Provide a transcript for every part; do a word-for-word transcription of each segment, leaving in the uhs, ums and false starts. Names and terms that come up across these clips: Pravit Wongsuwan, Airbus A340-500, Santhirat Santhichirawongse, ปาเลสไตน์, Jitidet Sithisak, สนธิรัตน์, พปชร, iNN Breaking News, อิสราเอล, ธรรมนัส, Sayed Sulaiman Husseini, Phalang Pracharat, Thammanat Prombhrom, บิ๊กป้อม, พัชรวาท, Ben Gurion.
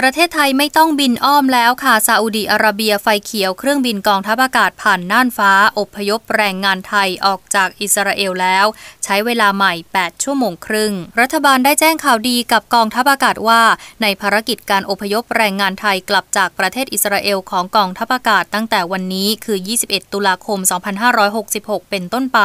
ประเทศไทยไม่ต้องบินอ้อมแล้วค่ะซาอุดิอาระเบียไฟเขียวเครื่องบินกองทัพอากาศผ่านน่านฟ้าอพยพแรงงานไทยออกจากอิสราเอลแล้วใช้เวลาใหม่แปดชั่วโมงครึ่งรัฐบาลได้แจ้งข่าวดีกับกองทัพอากาศว่าในภารกิจการอพยพแรงงานไทยกลับจากประเทศอิสราเอลของกองทัพอากาศตั้งแต่วันนี้คือยี่สิบเอ็ดตุลาคมสองพันห้าร้อยหกสิบหกเป็นต้นไป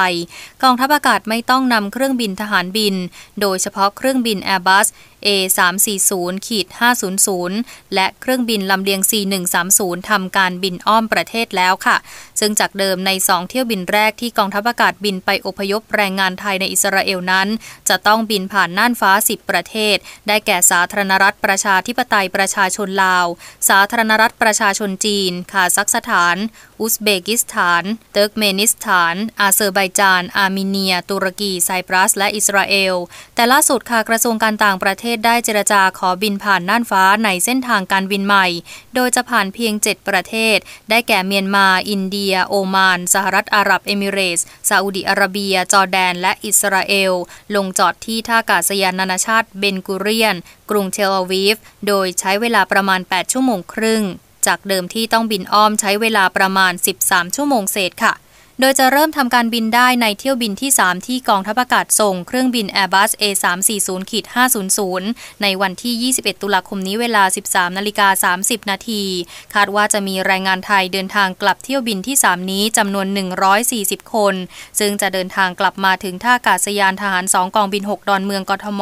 กองทัพอากาศไม่ต้องนำเครื่องบินทหารบินโดยเฉพาะเครื่องบิน Airbus เอ สาม สี่ ศูนย์ ห้า ศูนย์ ศูนย์ และเครื่องบินลำเลียง ซี หนึ่ง สาม ศูนย์ ทำการบินอ้อมประเทศแล้วค่ะซึ่งจากเดิมในสองเที่ยวบินแรกที่กองทัพอากาศบินไปอพยพแรงงานไทยในอิสราเอลนั้นจะต้องบินผ่านน่านฟ้าสิบประเทศได้แก่สาธารณรัฐประชาธิปไตยประชาชนลาวสาธารณรัฐประชาชนจีนคาซัคสถานอุซเบกิสถานเติร์กเมนิสถานอาเซอร์ไบจานอาร์เมเนียตุรกีไซปรัสและอิสราเอลแต่ล่าสุดค่ะกระทรวงการต่างประเทศได้เจรจาขอบินผ่านน่านฟ้าในเส้นทางการบินใหม่โดยจะผ่านเพียงเจ็ดประเทศได้แก่เมียนมาอินเดียโอมานสหรัฐอาหรับเอมิเรตส์ซาอุดิอาระเบียจอร์แดนและอิสราเอลลงจอดที่ท่าอากาศยานนานาชาติเบนกูเรียนกรุงเทลอาวีฟโดยใช้เวลาประมาณแปดชั่วโมงครึ่งจากเดิมที่ต้องบินอ้อมใช้เวลาประมาณสิบสามชั่วโมงเศษค่ะโดยจะเริ่มทำการบินได้ในเที่ยวบินที่สามที่กองทัพอากาศส่งเครื่องบิน Airbus เอ สาม สี่ ศูนย์ ห้า ศูนย์ ศูนย์ ในวันที่ ยี่สิบเอ็ด ตุลาคมนี้เวลา สิบสามนาฬิกาสามสิบนาทีคาดว่าจะมีแรงงานไทยเดินทางกลับเที่ยวบินที่สามนี้จำนวนหนึ่งร้อยสี่สิบคนซึ่งจะเดินทางกลับมาถึงท่าอากาศยานทหารสองกองบินหกดอนเมืองกทม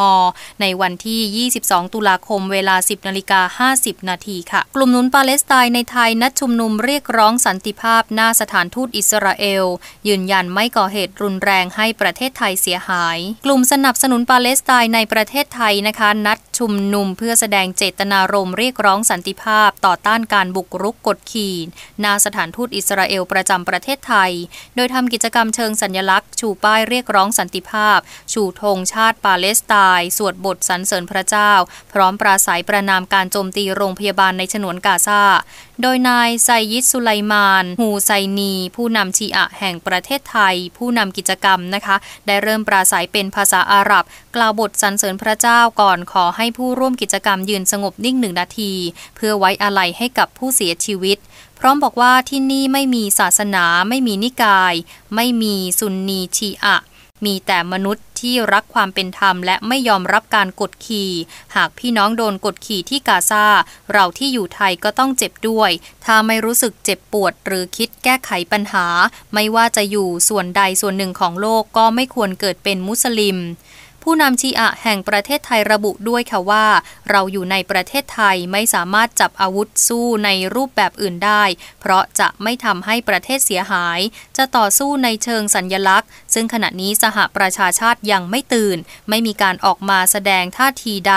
ในวันที่ยี่สิบสองตุลาคมเวลา สิบนาฬิกาห้าสิบนาทีค่ะกลุ่มนุนปาเลสไตน์ในไทยนัดชุมนุมเรียกร้องสันติภาพหน้าสถานทูตอิสราเอลยืนยันไม่ก่อเหตุรุนแรงให้ประเทศไทยเสียหายกลุ่มสนับสนุนปาเลสไตน์ในประเทศไทยนะคะนัดชุมนุมเพื่อแสดงเจตนารมณ์เรียกร้องสันติภาพต่อต้านการบุกรุกกดขี่ณสถานทูตอิสราเอลประจำประเทศไทยโดยทำกิจกรรมเชิงสัญลักษณ์ชูป้ายเรียกร้องสันติภาพชูธงชาติปาเลสไตน์สวดบทสรรเสริญพระเจ้าพร้อมปราศัยประณามการโจมตีโรงพยาบาลในฉนวนกาซาโดยนายไซยิดสุไลมานฮูไซนีผู้นำชีอะห์แห่งประเทศไทยผู้นำกิจกรรมนะคะได้เริ่มปราศัยเป็นภาษาอาหรับกล่าวบทสรรเสริญพระเจ้าก่อนขอให้ผู้ร่วมกิจกรรมยืนสงบนิ่งหนึ่งนาทีเพื่อไว้อาลัยให้กับผู้เสียชีวิตพร้อมบอกว่าที่นี่ไม่มีศาสนาไม่มีนิกายไม่มีซุนนีชีอะห์มีแต่มนุษย์ที่รักความเป็นธรรมและไม่ยอมรับการกดขี่หากพี่น้องโดนกดขี่ที่กาซาเราที่อยู่ไทยก็ต้องเจ็บด้วยถ้าไม่รู้สึกเจ็บปวดหรือคิดแก้ไขปัญหาไม่ว่าจะอยู่ส่วนใดส่วนหนึ่งของโลกก็ไม่ควรเกิดเป็นมุสลิมผู้นำชีอะห์แห่งประเทศไทยระบุด้วยค่ะว่าเราอยู่ในประเทศไทยไม่สามารถจับอาวุธสู้ในรูปแบบอื่นได้เพราะจะไม่ทำให้ประเทศเสียหายจะต่อสู้ในเชิงสัญลักษณ์ซึ่งขณะนี้สหประชาชาติยังไม่ตื่นไม่มีการออกมาแสดงท่าทีใด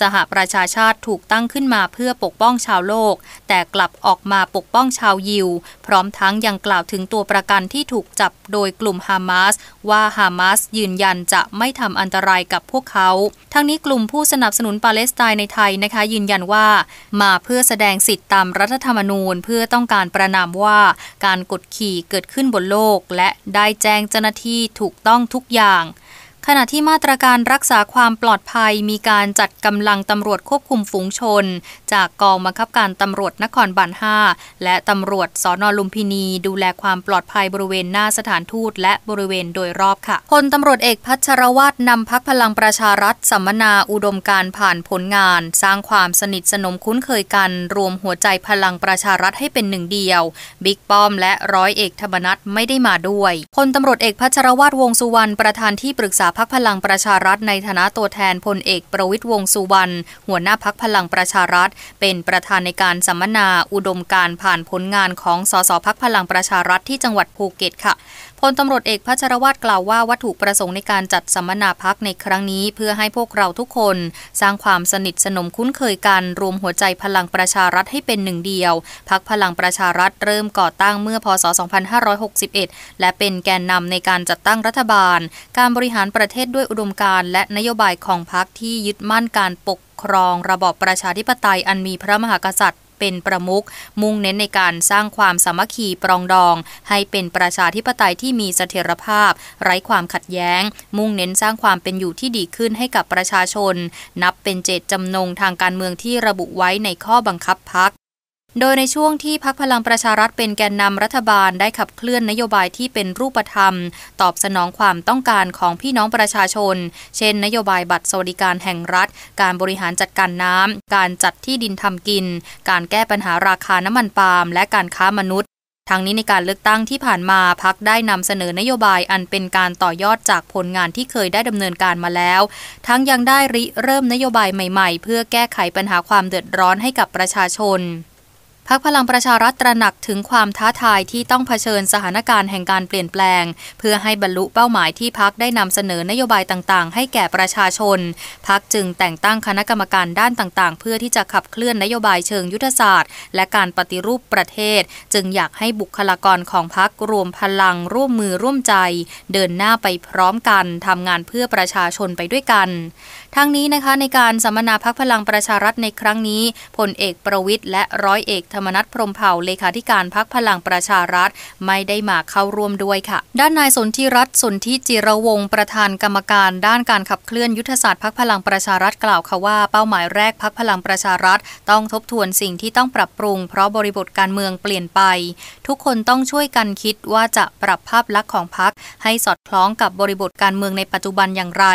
สหประชาชาติถูกตั้งขึ้นมาเพื่อปกป้องชาวโลกแต่กลับออกมาปกป้องชาวยิวพร้อมทั้งยังกล่าวถึงตัวประกันที่ถูกจับโดยกลุ่มฮามาสว่าฮามาสยืนยันจะไม่ทำอันตรายกับพวกเขาทั้งนี้กลุ่มผู้สนับสนุนปาเลสไตน์ในไทยนะคะยืนยันว่ามาเพื่อแสดงสิทธิตามรัฐธรรมนูญเพื่อต้องการประณามว่าการกดขี่เกิดขึ้นบนโลกและได้แจ้งเจ้าหน้าที่ถูกต้องทุกอย่างขณะที่มาตรการรักษาความปลอดภัยมีการจัดกำลังตำรวจควบคุมฝูงชนจากกองบังคับการตำรวจนครบาลห้าและตำรวจสนลุมพินีดูแลความปลอดภัยบริเวณหน้าสถานทูตและบริเวณโดยรอบค่ะพลตำรวจเอกพัชรวาทนำพรรคพลังประชารัฐสัมมนาอุดมการณ์ผ่านผลงานสร้างความสนิทสนมคุ้นเคยกันรวมหัวใจพลังประชารัฐให้เป็นหนึ่งเดียวบิ๊กป้อมและร้อยเอกธรรมนัสไม่ได้มาด้วยพลตำรวจเอกพัชรวาทวงสุวรรณประธานที่ปรึกษาพรรคพลังประชารัฐในฐานะตัวแทนพลเอกประวิตรวงษ์สุวรรณหัวหน้าพรรคพลังประชารัฐเป็นประธานในการสัมมนาอุดมการณ์ผ่านผลงานของสสพรรคพลังประชารัฐที่จังหวัดภูเก็ตค่ะพลตำรวจเอกพัชรวาทกล่าวว่าวัตถุประสงค์ในการจัดสัมมนาพรรคในครั้งนี้เพื่อให้พวกเราทุกคนสร้างความสนิทสนมคุ้นเคยกันรวมหัวใจพลังประชารัฐให้เป็นหนึ่งเดียวพรรคพลังประชารัฐเริ่มก่อตั้งเมื่อพ.ศ. สองพันห้าร้อยหกสิบเอ็ดและเป็นแกนนำในการจัดตั้งรัฐบาลการบริหารประเทศด้วยอุดมการณ์และนโยบายของพรรคที่ยึดมั่นการปกครองระบอบประชาธิปไตยอันมีพระมหากษัตริย์ เป็นประมุขมุ่งเน้นในการสร้างความสามัคคีปรองดองให้เป็นประชาธิปไตยที่มีเสถียรภาพไร้ความขัดแย้งมุ่งเน้นสร้างความเป็นอยู่ที่ดีขึ้นให้กับประชาชนนับเป็นเจตจำนงทางการเมืองที่ระบุไว้ในข้อบังคับพรรคโดยในช่วงที่พรรคพลังประชารัฐเป็นแกนนำรัฐบาลได้ขับเคลื่อนนโยบายที่เป็นรูปธรรมตอบสนองความต้องการของพี่น้องประชาชนเช่นนโยบายบัตรสวัสดิการแห่งรัฐการบริหารจัดการน้ำการจัดที่ดินทำกินการแก้ปัญหาราคาน้ำมันปาล์มและการค้ามนุษย์ทั้งนี้ในการเลือกตั้งที่ผ่านมาพรรคได้นำเสนอนโยบายอันเป็นการต่อยอดจากผลงานที่เคยได้ดำเนินการมาแล้วทั้งยังได้ริเริ่มนโยบายใหม่ๆเพื่อแก้ไขปัญหาความเดือดร้อนให้กับประชาชนพรรคพลังประชารัฐตระหนักถึงความท้าทายที่ต้องเผชิญสถานการณ์แห่งการเปลี่ยนแปลงเพื่อให้บรรลุเป้าหมายที่พรรคได้นำเสนอนโยบายต่างๆให้แก่ประชาชนพรรคจึงแต่งตั้งคณะกรรมการด้านต่างๆเพื่อที่จะขับเคลื่อนนโยบายเชิงยุทธศาสตร์และการปฏิรูปประเทศจึงอยากให้บุคลากรของพรรครวมพลังร่วมมือร่วมใจเดินหน้าไปพร้อมกันทำงานเพื่อประชาชนไปด้วยกันทั้งนี้นะคะในการสัมมนาพรรคพลังประชารัฐในครั้งนี้พลเอกประวิตรและร้อยเอกธรรมนัสพรหมเผ่าเลขาธิการพรรคพลังประชารัฐไม่ได้มาเข้าร่วมด้วยค่ะด้านนายสนธิรัตน์สนธิจิรวงศ์ประธานกรรมการด้านการขับเคลื่อนยุทธศาสตร์พรรคพลังประชารัฐกล่าวค่ะว่าเป้าหมายแรกพรรคพลังประชารัฐต้องทบทวนสิ่งที่ต้องปรับปรุงเพราะบริบทการเมืองเปลี่ยนไปทุกคนต้องช่วยกันคิดว่าจะปรับภาพลักษณ์ของพรรคให้สอดคล้องกับบริบทการเมืองในปัจจุบันอย่างไร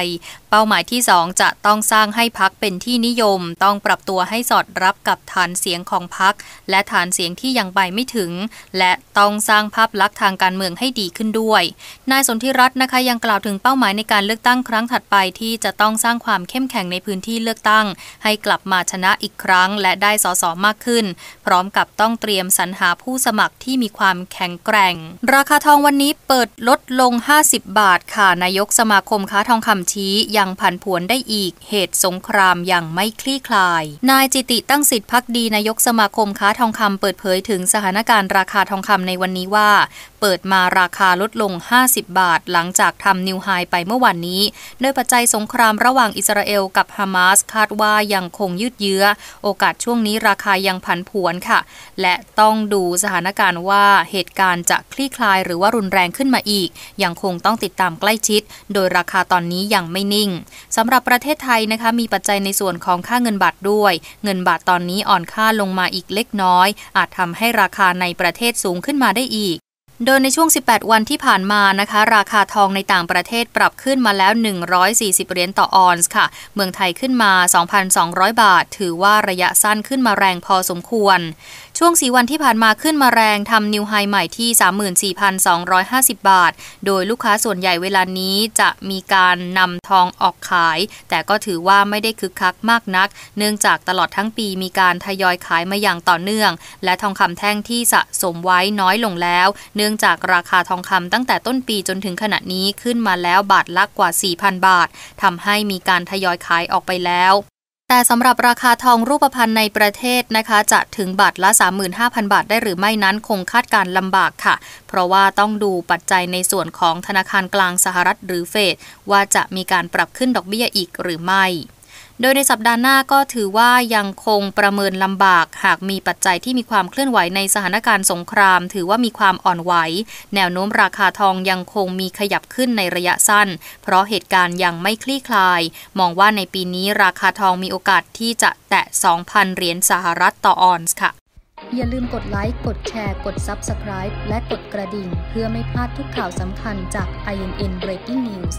เป้าหมายที่สองจะต้องสร้างให้พรรคเป็นที่นิยมต้องปรับตัวให้สอดรับกับฐานเสียงของพรรคและฐานเสียงที่ยังไปไม่ถึงและต้องสร้างภาพลักษณ์ทางการเมืองให้ดีขึ้นด้วยนายสนธิรัตน์นะคะยังกล่าวถึงเป้าหมายในการเลือกตั้งครั้งถัดไปที่จะต้องสร้างความเข้มแข็งในพื้นที่เลือกตั้งให้กลับมาชนะอีกครั้งและได้สสมากขึ้นพร้อมกับต้องเตรียมสรรหาผู้สมัครที่มีความแข็งแกร่งราคาทองวันนี้เปิดลดลงห้าสิบบาทค่ะนายกสมาคมค้าทองคำชี้ยังผันผวนได้อีกเหตุสงครามยังไม่คลี่คลายนายจิติตั้งสิทธิ์ภักดีนายกสมาคมค้าทองคำเปิดเผยถึงสถานการณ์ราคาทองคำในวันนี้ว่าเปิดมาราคาลดลงห้าสิบบาทหลังจากทำนิวไฮไปเมื่อวันนี้โดยปัจจัยสงครามระหว่างอิสราเอลกับฮามาสคาดว่ายังคงยืดเยื้อโอกาสช่วงนี้ราคายังผันผวนค่ะและต้องดูสถานการณ์ว่าเหตุการณ์จะคลี่คลายหรือว่ารุนแรงขึ้นมาอีกยังคงต้องติดตามใกล้ชิดโดยราคาตอนนี้ยังไม่นิ่งสำหรับประเทศไทยนะคะมีปัจจัยในส่วนของค่าเงินบาทด้วยเงินบาทตอนนี้อ่อนค่าลงมาอีกเล็กน้อยอาจทำให้ราคาในประเทศสูงขึ้นมาได้อีกโดยในช่วงสิบแปดวันที่ผ่านมานะคะราคาทองในต่างประเทศปรับขึ้นมาแล้วหนึ่งร้อยสี่สิบเหรียญต่อออนซ์ค่ะเมืองไทยขึ้นมา สองพันสองร้อย บาทถือว่าระยะสั้นขึ้นมาแรงพอสมควรช่วงสี่วันที่ผ่านมาขึ้นมาแรงทำนิวไฮใหม่ที่ สามหมื่นสี่พันสองร้อยห้าสิบ บาทโดยลูกค้าส่วนใหญ่เวลานี้จะมีการนำทองออกขายแต่ก็ถือว่าไม่ได้คึกคักมากนักเนื่องจากตลอดทั้งปีมีการทยอยขายมาอย่างต่อเนื่องและทองคำแท่งที่สะสมไว้น้อยลงแล้วเนื่องจากราคาทองคำตั้งแต่ต้นปีจนถึงขณะนี้ขึ้นมาแล้วบาทละกว่า สี่พัน บาททำให้มีการทยอยขายออกไปแล้วแต่สำหรับราคาทองรูปพรรณในประเทศนะคะจะถึงบาทละ สามหมื่นห้าพัน บาทได้หรือไม่นั้นคงคาดการลำบากค่ะเพราะว่าต้องดูปัจจัยในส่วนของธนาคารกลางสหรัฐหรือเฟดว่าจะมีการปรับขึ้นดอกเบี้ยอีกหรือไม่โดยในสัปดาห์หน้าก็ถือว่ายังคงประเมินลำบากหากมีปัจจัยที่มีความเคลื่อนไหวในสถานการณ์สงครามถือว่ามีความอ่อนไหวแนวโน้มราคาทองยังคงมีขยับขึ้นในระยะสั้นเพราะเหตุการณ์ยังไม่คลี่คลายมองว่าในปีนี้ราคาทองมีโอกาสที่จะแตะ สองพัน เหรียญสหรัฐต่อออนซ์ค่ะอย่าลืมกดไลค์กดแชร์กด Subscribe และกดกระดิ่งเพื่อไม่พลาดทุกข่าวสำคัญจาก ไอ เอ็น เอ็น Breaking News